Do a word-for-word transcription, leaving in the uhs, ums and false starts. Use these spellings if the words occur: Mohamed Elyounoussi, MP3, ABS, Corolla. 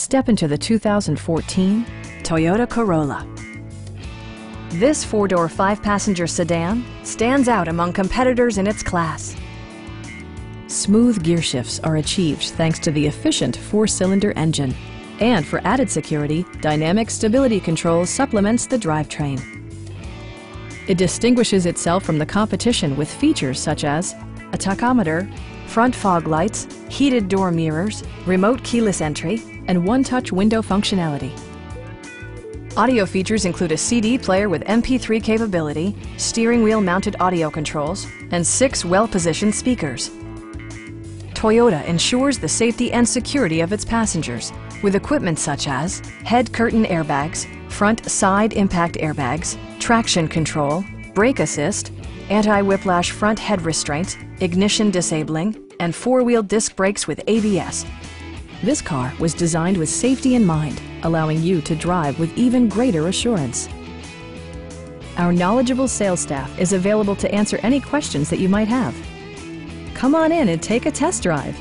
Step into the two thousand fourteen Toyota Corolla. This four-door, five-passenger sedan stands out among competitors in its class. Smooth gear shifts are achieved thanks to the efficient four-cylinder engine. And for added security, dynamic stability control supplements the drivetrain. It distinguishes itself from the competition with features such as a tachometer, front fog lights, heated door mirrors, remote keyless entry, and one-touch window functionality. Audio features include a C D player with M P three capability, steering wheel mounted audio controls, and six well-positioned speakers. Toyota ensures the safety and security of its passengers with equipment such as head curtain airbags, front side impact airbags, traction control, brake assist, anti-whiplash front head restraints, ignition disabling, and four-wheel disc brakes with A B S. This car was designed with safety in mind, allowing you to drive with even greater assurance. Our knowledgeable sales staff is available to answer any questions that you might have. Come on in and take a test drive.